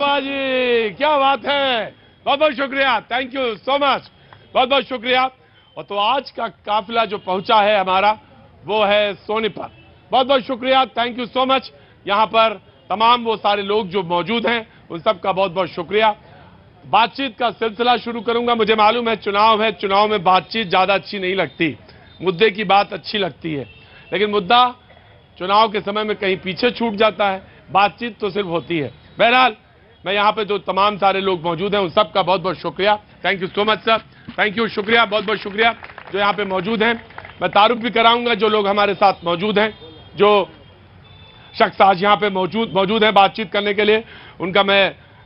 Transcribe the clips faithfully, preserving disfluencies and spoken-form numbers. वाह जी क्या बात है, बहुत बहुत शुक्रिया, थैंक यू सो मच, बहुत बहुत शुक्रिया। और तो आज का काफिला जो पहुंचा है हमारा वो है सोनीपत, बहुत बहुत शुक्रिया, थैंक यू सो मच। यहाँ पर तमाम वो सारे लोग जो मौजूद हैं उन सब का बहुत बहुत शुक्रिया। बातचीत का सिलसिला शुरू करूंगा। मुझे मालूम है चुनाव है, चुनाव में बातचीत ज्यादा अच्छी नहीं लगती, मुद्दे की बात अच्छी लगती है, लेकिन मुद्दा चुनाव के समय में कहीं पीछे छूट जाता है, बातचीत तो सिर्फ होती है। बहरहाल मैं यहाँ पे जो तमाम सारे लोग मौजूद हैं उन सब का बहुत बहुत शुक्रिया, thank you so much sir, thank you, शुक्रिया, बहुत बहुत शुक्रिया जो यहाँ पे मौजूद हैं। मैं तारुफ भी कराऊंगा जो लोग हमारे साथ मौजूद हैं, जो शख्स आज यहाँ पे मौजूद मौजूद हैं बातचीत करने के लिए, उनका मैं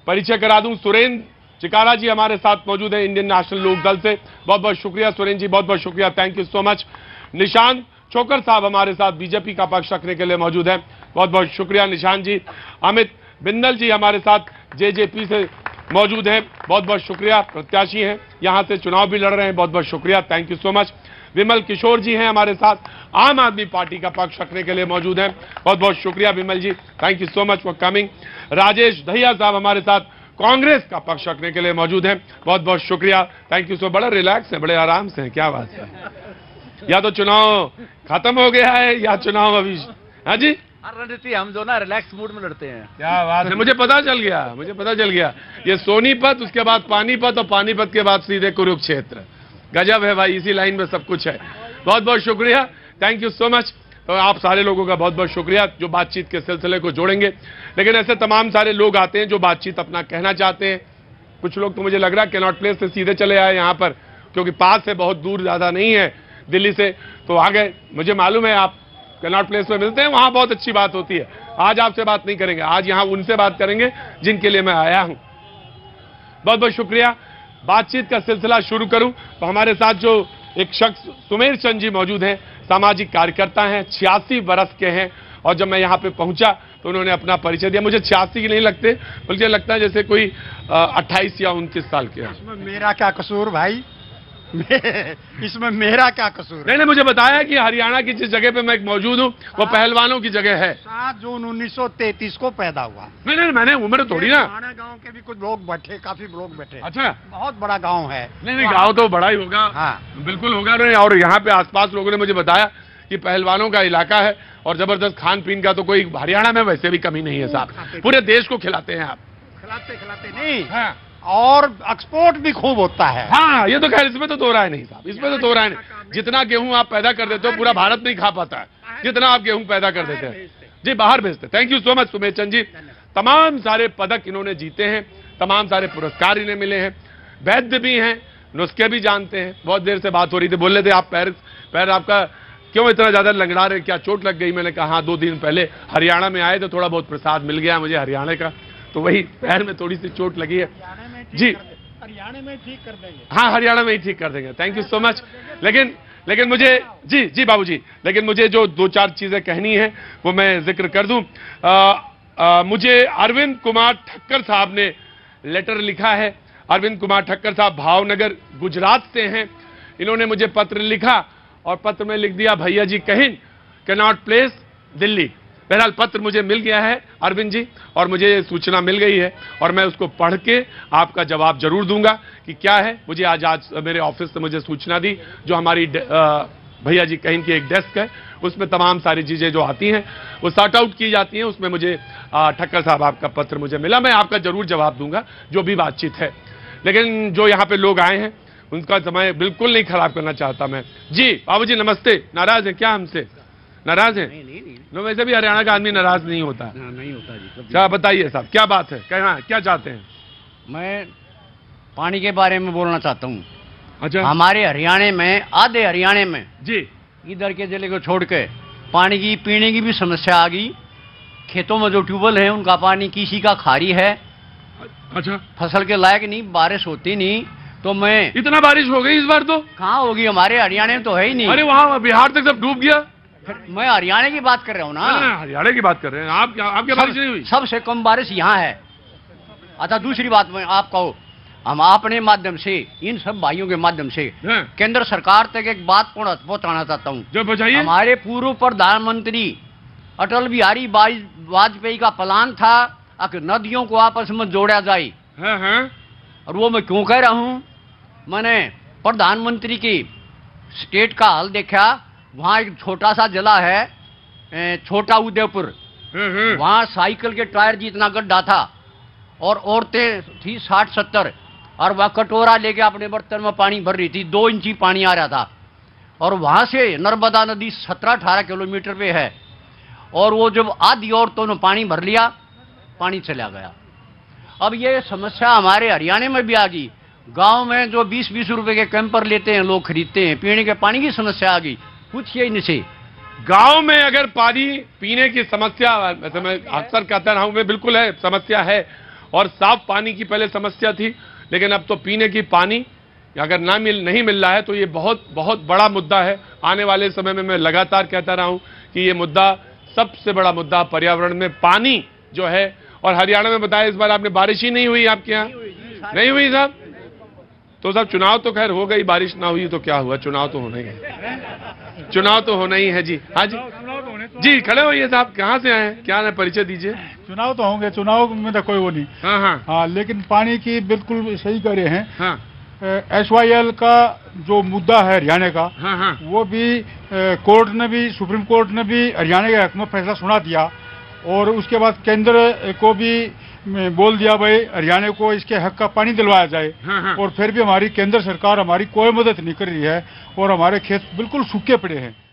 परिचय करा दूं। सुरेंद्र चिकारा जी हमारे साथ मौजूद हैं इंडियन नेशनल लोक दल से, बहुत बहुत शुक्रिया सुरेंद्र जी, बहुत बहुत शुक्रिया, thank you so much. Nishant Chokar साहब हमारे साथ बीजेपी का पक्ष रखने के लिए मौजूद हैं, बहुत बहुत शुक्रिया निशांत जी। अमित बिंदल जी हमारे साथ जेजेपी से मौजूद हैं, बहुत बहुत शुक्रिया, प्रत्याशी हैं, यहाँ से चुनाव भी लड़ रहे हैं, बहुत बहुत शुक्रिया, thank you so much. Vimal Kishore ji हैं हमारे साथ, आम आदमी पार्टी का पक्ष रखने के लिए मौजूद हैं, बहुत बहुत शुक्रिया Vimal ji, thank you so much for coming. Rajesh Dahiya साहब हमारे साथ कांग्रेस का पक्ष रखने के लिए मौजूद हैं, बहुत बहुत शुक्रिया, थैंक यू सो। बड़ा रिलैक्स है, बड़े आराम से है, क्या बात है, या तो चुनाव खत्म हो गया है या चुनाव अभी। हाँ जी, रणनीति हम जो ना रिलैक्स मूड में लड़ते हैं, क्या बात है, मुझे पता चल गया, मुझे पता चल गया। ये सोनीपत, उसके बाद पानीपत, और पानीपत के बाद सीधे कुरुक्षेत्र, गजब है भाई, इसी लाइन में सब कुछ है। बहुत बहुत शुक्रिया, थैंक यू सो मच। तो आप सारे लोगों का बहुत बहुत शुक्रिया जो बातचीत के सिलसिले को जोड़ेंगे। लेकिन ऐसे तमाम सारे लोग आते हैं जो बातचीत अपना कहना चाहते हैं। कुछ लोग तो मुझे लग रहा है कनॉट प्लेस से सीधे चले आए यहाँ पर, क्योंकि पास है, बहुत दूर ज़्यादा नहीं है दिल्ली से, तो आ गए। मुझे मालूम है आप कनॉट प्लेस में मिलते हैं, वहाँ बहुत अच्छी बात होती है। आज आपसे बात नहीं करेंगे, आज यहाँ उनसे बात करेंगे जिनके लिए मैं आया हूँ। बहुत बहुत शुक्रिया। बातचीत का सिलसिला शुरू करूं तो हमारे साथ जो एक शख्स सुमेर चंद जी मौजूद हैं, सामाजिक कार्यकर्ता हैं, छियासी बरस के हैं, और जब मैं यहाँ पे पहुंचा तो उन्होंने अपना परिचय दिया। मुझे छियासी की नहीं लगते, बल्कि लगता है जैसे कोई अट्ठाईस या उनतीस साल के हैं। इसमें मेरा क्या कसूर भाई, इसमें मेरा क्या कसूर? नहीं नहीं, मुझे बताया कि हरियाणा की जिस जगह पे मैं मौजूद हूँ वो पहलवानों की जगह है। सात जून उन्नीस सौ तैतीस को पैदा हुआ। नहीं नहीं, मैंने उम्र थोड़ी ना, हमारे गांव के भी कुछ लोग बैठे, काफी लोग बैठे। अच्छा, बहुत बड़ा गांव है। नहीं नहीं, गांव तो बड़ा ही होगा। हाँ बिल्कुल होगा। और यहाँ पे आसपास लोगों ने मुझे बताया कि पहलवानों का इलाका है और जबरदस्त खान पीन का तो कोई हरियाणा में वैसे भी कमी नहीं है साहब। पूरे देश को खिलाते हैं आप? खिलाते खिलाते नहीं, और एक्सपोर्ट भी खूब होता है। हाँ, ये तो खैर इसमें तो दोहरा है नहीं साहब, इसमें तो दोहरा है नहीं। जितना गेहूं आप पैदा कर देते हो पूरा भारत नहीं खा पाता है, जितना आप गेहूं पैदा कर देते हैं जी, बाहर भेजते। Thank you so much Sumer Chand ji. तमाम सारे पदक इन्होंने जीते हैं, तमाम सारे पुरस्कार इन्हें मिले हैं, वैद्य भी हैं, नुस्खे भी जानते हैं। बहुत देर से बात हो रही थी, बोल रहे थे आप पैर पैर आपका क्यों इतना ज्यादा लंगड़ा रहे, क्या चोट लग गई? मैंने कहा हाँ, दो दिन पहले हरियाणा में आए तो थोड़ा बहुत प्रसाद मिल गया मुझे हरियाणा का, तो वही पैर में थोड़ी सी चोट लगी है जी। हरियाणा में ठीक कर देंगे? हाँ, हरियाणा में ही ठीक कर देंगे, थैंक यू सो मच। लेकिन लेकिन मुझे जी जी बाबूजी, लेकिन मुझे जो दो चार चीजें कहनी है वो मैं जिक्र कर दूं। आ, आ, मुझे अरविंद कुमार ठक्कर साहब ने लेटर लिखा है। अरविंद कुमार ठक्कर साहब भावनगर गुजरात से हैं। इन्होंने मुझे पत्र लिखा और पत्र में लिख दिया, भैया जी कहिन कनॉट प्लेस दिल्ली। बहरहाल पत्र मुझे मिल गया है अरविंद जी, और मुझे सूचना मिल गई है और मैं उसको पढ़ के आपका जवाब जरूर दूंगा कि क्या है। मुझे आज आज मेरे ऑफिस से मुझे सूचना दी, जो हमारी भैया जी कहीं की एक डेस्क है उसमें तमाम सारी चीज़ें जो आती हैं वो सॉर्ट आउट की जाती हैं। उसमें मुझे ठक्कर साहब आपका पत्र मुझे मिला, मैं आपका जरूर जवाब दूंगा जो भी बातचीत है। लेकिन जो यहाँ पर लोग आए हैं उनका समय बिल्कुल नहीं खराब करना चाहता मैं जी। बाबू जी नमस्ते, नाराज हैं क्या हमसे? नाराज हैं? नहीं, नहीं, नहीं। वैसे भी हरियाणा का आदमी नाराज नहीं होता है। नहीं होता जी। क्या बताइए साहब, क्या बात है, कहना क्या चाहते हैं? मैं पानी के बारे में बोलना चाहता हूँ। अच्छा, हमारे हरियाणा में, आधे हरियाणा में जी, इधर के जिले को छोड़ के पानी की पीने की भी समस्या आ गई। खेतों में जो ट्यूबवेल है उनका पानी किसी का खारी है। अच्छा, फसल के लायक नहीं, बारिश होती नहीं। तो मैं इतना बारिश हो गई इस बार, तो कहाँ होगी, हमारे हरियाणा में तो है ही नहीं। अरे वहाँ बिहार तक सब डूब गया। मैं हरियाणा की बात कर रहा हूँ ना, हरियाणा की बात कर रहे हैं आप। आपके बारिश नहीं हुई? सबसे कम बारिश यहाँ है। अच्छा, दूसरी बात मैं आप कहो, हम अपने माध्यम से, इन सब भाइयों के माध्यम से केंद्र सरकार तक एक बात पहुँचाना चाहता हूँ। हमारे पूर्व प्रधानमंत्री अटल बिहारी वाजपेयी का प्लान था आखिर नदियों को आपस में जोड़ा जाए। हाँ हाँ। और वो मैं क्यों कह रहा हूँ, मैंने प्रधानमंत्री की स्टेट का हाल देखा, वहाँ एक छोटा सा जिला है छोटा उदयपुर, वहाँ साइकिल के टायर जितना गड्ढा था और औरतें थी साठ सत्तर और वह कटोरा लेके अपने बर्तन में पानी भर रही थी, दो इंची पानी आ रहा था। और वहाँ से नर्मदा नदी सत्रह अठारह किलोमीटर पे है और वो जब आधी औरतों ने पानी भर लिया, पानी चला गया। अब ये समस्या हमारे हरियाणा में भी आ गई, गांव में जो बीस बीस रुपए के कैंपर लेते हैं लोग खरीदते हैं, पीने के पानी की समस्या आ गई। कुछ यही नहीं, गांव में अगर पानी पीने की समस्या, मैं अक्सर कहता रहा हूं मैं, बिल्कुल है समस्या है और साफ पानी की पहले समस्या थी, लेकिन अब तो पीने की पानी अगर ना मिल नहीं मिल रहा है तो ये बहुत बहुत बड़ा मुद्दा है। आने वाले समय में मैं लगातार कहता रहा हूं कि ये मुद्दा सबसे बड़ा मुद्दा पर्यावरण में पानी जो है। और हरियाणा में बताया इस बार आपने बारिश ही नहीं हुई आपके यहाँ, नहीं हुई साहब, तो साहब चुनाव तो खैर हो गई, बारिश ना हुई तो क्या हुआ, चुनाव तो होना ही है, चुनाव तो होना ही है जी। हाँ जी जी, खड़े होइए साहब, कहाँ से आए हैं, क्या नाम, परिचय दीजिए। चुनाव तो होंगे, चुनाव में तो कोई वो नहीं, हाँ हाँ हाँ, लेकिन पानी की बिल्कुल सही करे हैं। हाँ, एस वाई एल का जो मुद्दा है हरियाणा का, हाँ हाँ, वो भी ए, कोर्ट ने भी, सुप्रीम कोर्ट ने भी हरियाणा के हक में फैसला सुना दिया और उसके बाद केंद्र को भी बोल दिया भाई हरियाणा को इसके हक का पानी दिलवाया जाए। हाँ हाँ। और फिर भी हमारी केंद्र सरकार हमारी कोई मदद नहीं कर रही है और हमारे खेत बिल्कुल सूखे पड़े हैं।